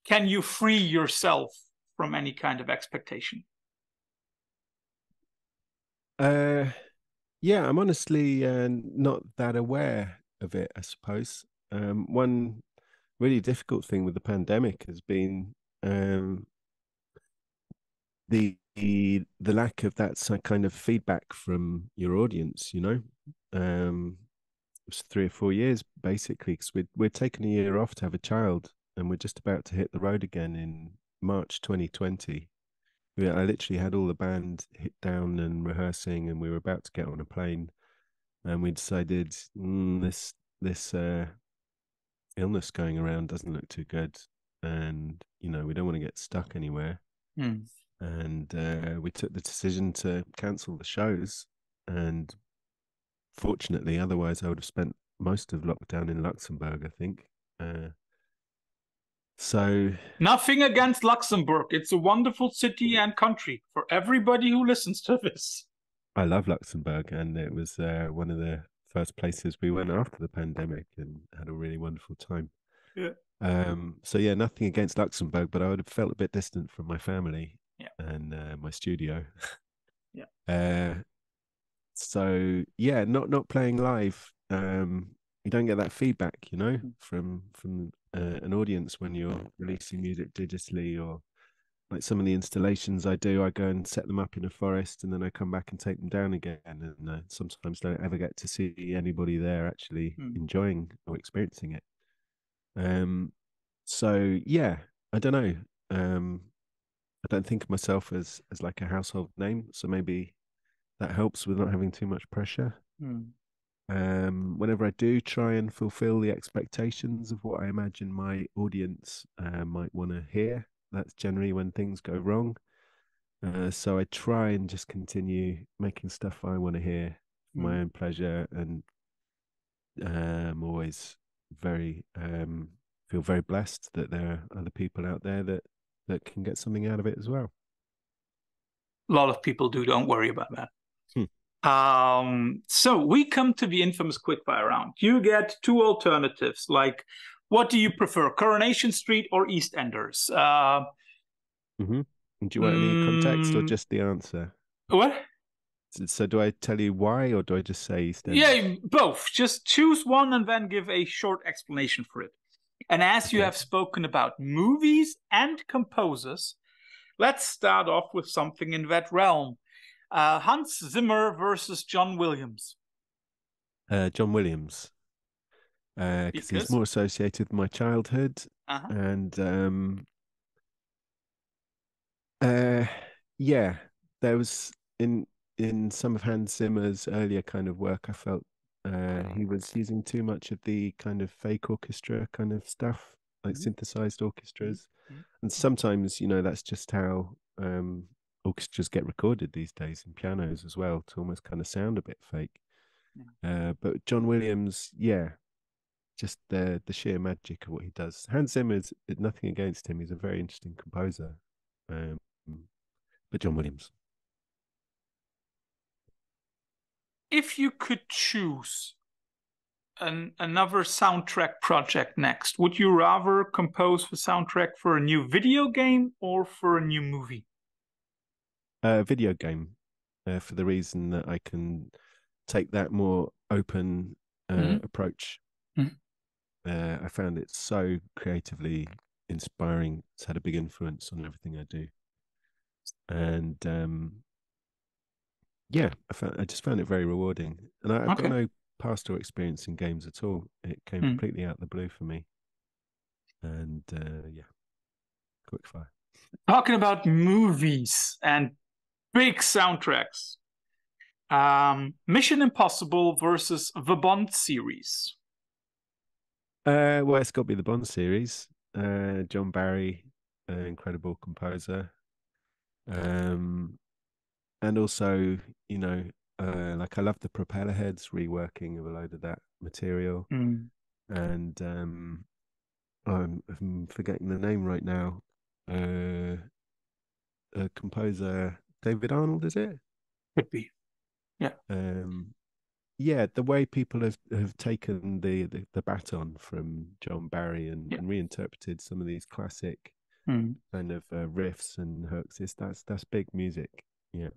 can you free yourself from any kind of expectation? Uh, yeah, I'm honestly uh, not that aware of it, I suppose. Um, one really difficult thing with the pandemic has been um, the, the the lack of that kind of feedback from your audience, you know. Um, it was three or four years, basically, because we'd, we'd taken a year off to have a child, and we're just about to hit the road again in March twenty twenty. I literally had all the band hit down and rehearsing, and we were about to get on a plane, and we decided mm, this this uh, illness going around doesn't look too good, and you know we don't want to get stuck anywhere. Mm. And uh, we took the decision to cancel the shows, and fortunately, otherwise I would have spent most of lockdown in Luxembourg, I think. Uh, So nothing against Luxembourg. It's a wonderful city and country for everybody who listens to this. I love Luxembourg, and it was uh, one of the first places we went after the pandemic and had a really wonderful time. Yeah. Um, so yeah, nothing against Luxembourg, but I would have felt a bit distant from my family yeah. and uh, my studio. yeah. Uh, so yeah, not not playing live. Um, you don't get that feedback, you know, from from uh, an audience when you're releasing music digitally, or like some of the installations I do, I go and set them up in a forest and then I come back and take them down again, and uh, sometimes don't ever get to see anybody there actually mm. enjoying or experiencing it. Um, so yeah, I don't know. Um, I don't think of myself as as like a household name, so maybe that helps with not having too much pressure. Mm. Um, whenever I do try and fulfill the expectations of what I imagine my audience uh, might want to hear, that's generally when things go wrong. Uh, so I try and just continue making stuff I want to hear for my own pleasure, and uh, I'm always very um, feel very blessed that there are other people out there that that can get something out of it as well. A lot of people do. Don't worry about that. Hmm. Um, so we come to the infamous quickfire round. You get two alternatives, like what do you prefer, Coronation Street or EastEnders? Uh, mm-hmm. Do you want um, any context or just the answer? What? So do I tell you why, or do I just say EastEnders? Yeah, both. Just choose one and then give a short explanation for it. And as okay. you have spoken about movies and composers, let's start off with something in that realm. Uh, Hans Zimmer versus John Williams. Uh, John Williams, uh, because he's more associated with my childhood, uh-huh. and um, uh, yeah, there was in in some of Hans Zimmer's earlier kind of work, I felt uh, he was using too much of the kind of fake orchestra kind of stuff, like mm-hmm. synthesized orchestras. Mm-hmm. And sometimes, you know, that's just how um, orchestras get recorded these days, and pianos as well, to almost kind of sound a bit fake. Yeah. Uh, but John Williams, yeah, just the the sheer magic of what he does. Hans Zimmer is nothing against him. He's a very interesting composer. Um, but John Williams. If you could choose an, another soundtrack project next, would you rather compose a soundtrack for a new video game or for a new movie? A video game, uh, for the reason that I can take that more open uh, mm-hmm. approach. Mm-hmm. Uh, I found it so creatively inspiring. It's had a big influence on everything I do. And... Um, yeah, I, found, I just found it very rewarding. And I, I've okay. got no past or experience in games at all. It came mm. completely out of the blue for me. And uh, yeah, quick fire. Talking about movies and big soundtracks. Um, Mission Impossible versus the Bond series. Uh, well, it's got to be the Bond series. Uh, John Barry, uh, incredible composer. Um... And also, you know, uh, like I love the Propeller Heads reworking of a load of that material. Mm. And um, I'm, I'm forgetting the name right now. Uh, a composer, David Arnold, is it? Could be. Yeah. Um, yeah, the way people have, have taken the, the, the baton from John Barry and, yeah. and reinterpreted some of these classic mm. kind of uh, riffs and hooks, it's, that's, that's big music. Yeah.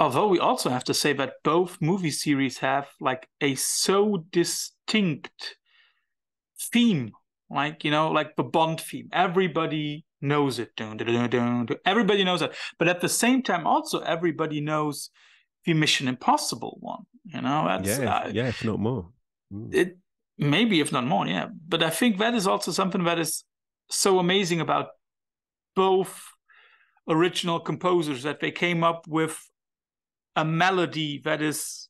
Although we also have to say that both movie series have like a so distinct theme, like, you know, like the Bond theme. Everybody knows it. Dun, dun, dun, dun, dun. Everybody knows it. But at the same time, also everybody knows the Mission Impossible one. You know, that's yeah, uh, yeah, if not more. Mm. It maybe if not more, yeah. But I think that is also something that is so amazing about both original composers, that they came up with a melody that is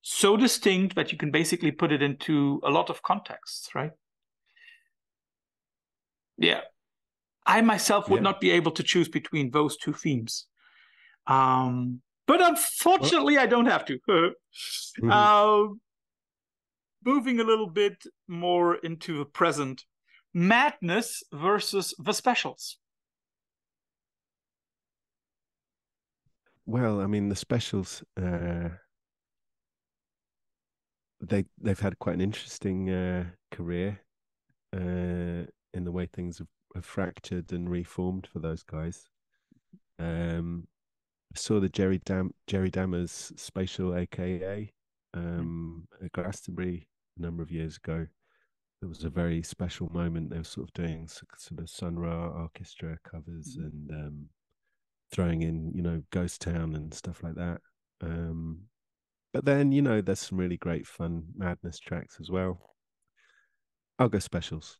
so distinct that you can basically put it into a lot of contexts, right? Yeah. I myself would yeah. not be able to choose between those two themes. Um, but unfortunately, well, I don't have to. mm-hmm. uh, moving a little bit more into the present. Madness versus The Specials. Well, I mean, The Specials, uh, they, they've had quite an interesting uh, career uh, in the way things have, have fractured and reformed for those guys. Um, I saw the Jerry, Dam- Jerry Dammer's Spatial A K A um, at Glastonbury a number of years ago. It was a very special moment. They were sort of doing sort of Sun Ra orchestra covers mm-hmm. and... Um, throwing in, you know, Ghost Town and stuff like that. Um, but then, you know, there's some really great fun Madness tracks as well. I'll go Specials.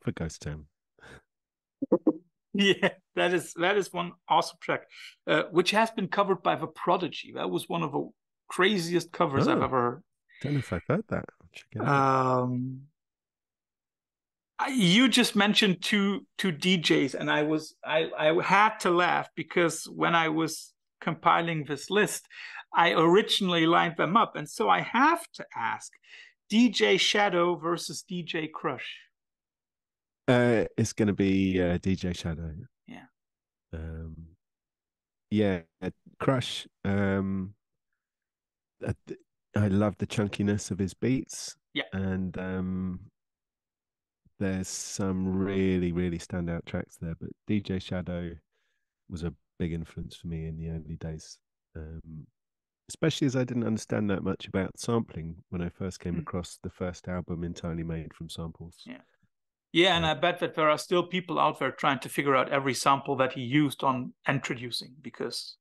For Ghost Town. yeah, that is that is one awesome track, uh, which has been covered by The Prodigy. That was one of the craziest covers oh, I've ever heard. I don't know if I've heard that. Check it out. Um... You just mentioned two two D Js, and I was I, I had to laugh because when I was compiling this list, I originally lined them up, and so I have to ask: D J Shadow versus D J Krush. Uh, it's going to be uh, D J Shadow. Yeah. Um, yeah, Krush. Um, I, I love the chunkiness of his beats. Yeah. And um. There's some really, really standout tracks there, but D J Shadow was a big influence for me in the early days, um, especially as I didn't understand that much about sampling when I first came mm. across the first album entirely made from samples. Yeah, yeah, and uh, I bet that there are still people out there trying to figure out every sample that he used on introducing, because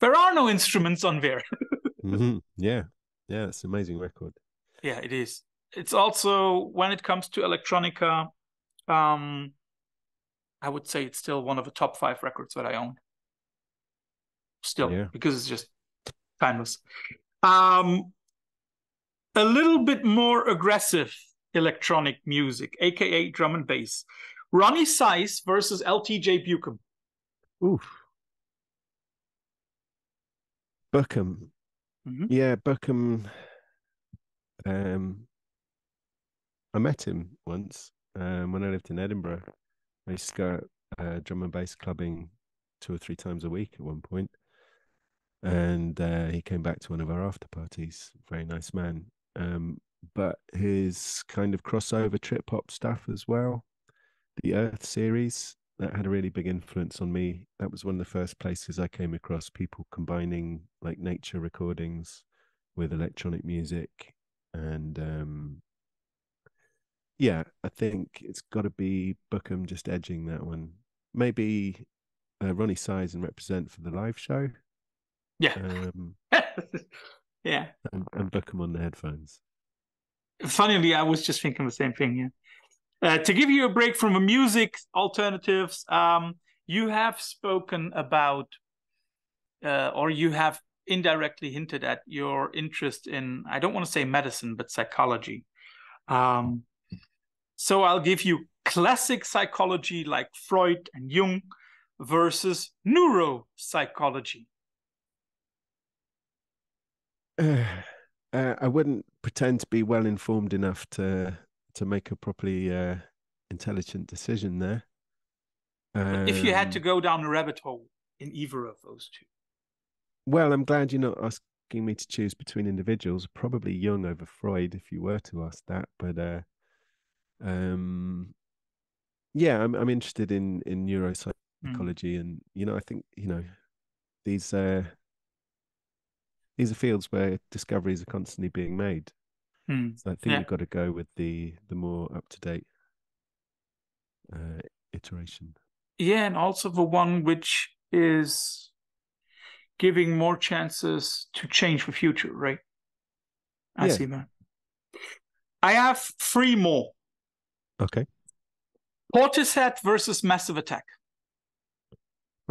there are no instruments on there. mm-hmm. Yeah, yeah, it's an amazing record. Yeah, it is. It's also, when it comes to electronica, um, I would say it's still one of the top five records that I own. Still, yeah. Because it's just timeless. Um, a little bit more aggressive electronic music, a k a drum and bass. Ronnie Size versus L T J Bukem. Oof. Bukem. Mm-hmm. Yeah, Bukem. Um, I met him once um, when I lived in Edinburgh. I used to go uh, drum and bass clubbing two or three times a week at one point. And uh, he came back to one of our after parties. Very nice man. Um, but his kind of crossover trip hop stuff as well. The Earth series, that had a really big influence on me. That was one of the first places I came across people combining like nature recordings with electronic music. And um, yeah, I think it's got to be Bukem just edging that one. Maybe uh, Ronnie Size and Represent for the live show. Yeah. Um, yeah. And, and Bukem on the headphones. Funnily, I was just thinking the same thing, yeah. Uh, to give you a break from the music alternatives, um, you have spoken about, uh, or you have indirectly hinted at your interest in, I don't want to say medicine, but psychology. Um, so I'll give you classic psychology like Freud and Jung versus neuropsychology. Uh, uh, I wouldn't pretend to be well informed enough to... to make a properly uh, intelligent decision there. Um, if you had to go down a rabbit hole in either of those two. Well, I'm glad you're not asking me to choose between individuals. Probably Jung over Freud if you were to ask that. But uh, um, yeah, I'm, I'm interested in, in neuropsychology. Mm. And, you know, I think, you know, these, uh, these are fields where discoveries are constantly being made. Hmm. So I think yeah. you've got to go with the the more up-to-date uh, iteration. Yeah, and also the one which is giving more chances to change the future, right? I yeah. see that. I have three more. Okay. Portishead versus Massive Attack.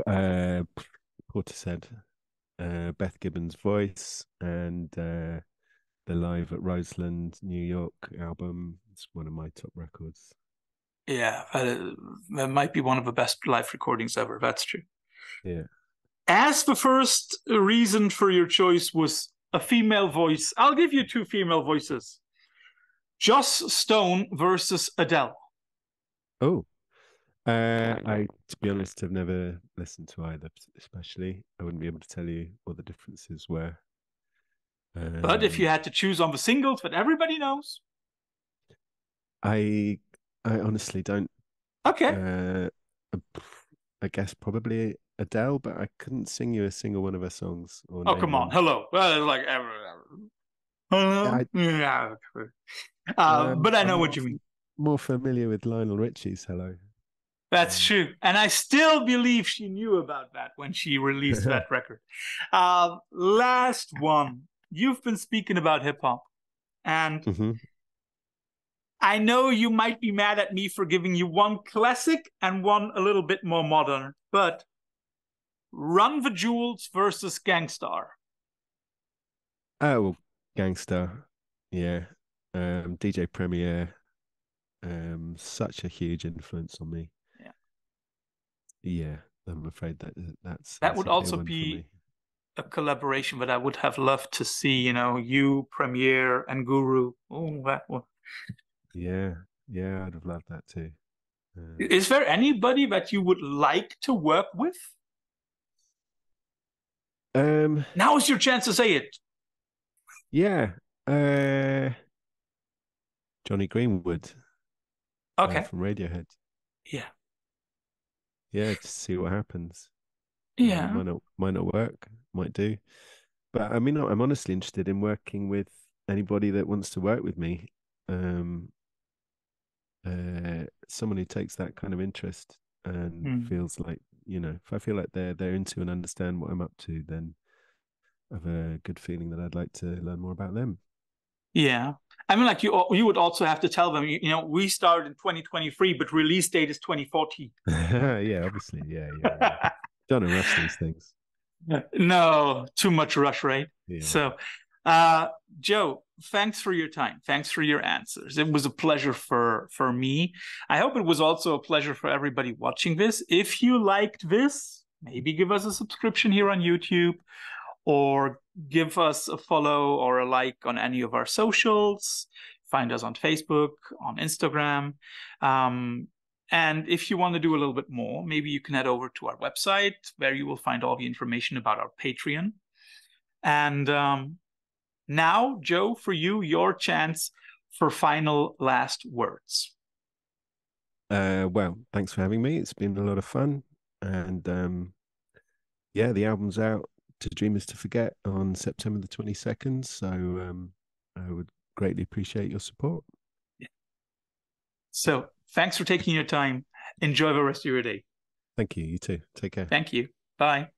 Uh, Portishead. Uh, Beth Gibbons' voice and... Uh, the Live at Roseland, New York album. It's one of my top records. Yeah, uh, that might be one of the best live recordings ever. That's true. Yeah. As the first reason for your choice was a female voice, I'll give you two female voices. Joss Stone versus Adele. Oh. Uh, I, to be honest, have never listened to either, especially. I wouldn't be able to tell you what the differences were. But um, if you had to choose on the singles that everybody knows, I I honestly don't. Okay. Uh, I guess probably Adele, but I couldn't sing you a single one of her songs. Or oh come on! One. Hello, well, like ever. Uh, yeah, I, um, but I know I'm what you mean. More familiar with Lionel Richie's "Hello." That's um, true, and I still believe she knew about that when she released that record. Uh, last one. You've been speaking about hip-hop, and mm-hmm. I know you might be mad at me for giving you one classic and one a little bit more modern, but Run the Jewels versus Gangstar. Oh, well, Gangstar, yeah. Um, D J Premier, um, such a huge influence on me. Yeah, yeah. I'm afraid that that's... That that's would also be... a collaboration that I would have loved to see, you know, you, Premier, and Guru. Oh, that one. Yeah, yeah, I'd have loved that too. Uh, Is there anybody that you would like to work with? Um, now is your chance to say it. Yeah, uh, Johnny Greenwood. Okay. Uh, from Radiohead. Yeah. Yeah, to see what happens. Yeah, might not, might not work, might do, but I mean, I'm honestly interested in working with anybody that wants to work with me. Um, uh, someone who takes that kind of interest and mm. feels like, you know, if I feel like they're they're into and understand what I'm up to, then I have a good feeling that I'd like to learn more about them. Yeah, I mean, like you, you would also have to tell them, you, you know, we started in twenty twenty-three, but release date is twenty fourteen. Yeah, obviously. Yeah, yeah. yeah. Don't rush these things. No, too much rush, right? Yeah. So, uh, Joe, thanks for your time. Thanks for your answers. It was a pleasure for, for me. I hope it was also a pleasure for everybody watching this. If you liked this, maybe give us a subscription here on YouTube, or give us a follow or a like on any of our socials. Find us on Facebook, on Instagram. Um, and if you want to do a little bit more, maybe you can head over to our website, where you will find all the information about our Patreon. And um, now, Joe, for you, your chance for final last words. Uh, well, thanks for having me. It's been a lot of fun. And um, yeah, the album's out. To Dream is to Forget on September the twenty-second. So um, I would greatly appreciate your support. Yeah. So thanks for taking your time. Enjoy the rest of your day. Thank you. You too. Take care. Thank you. Bye.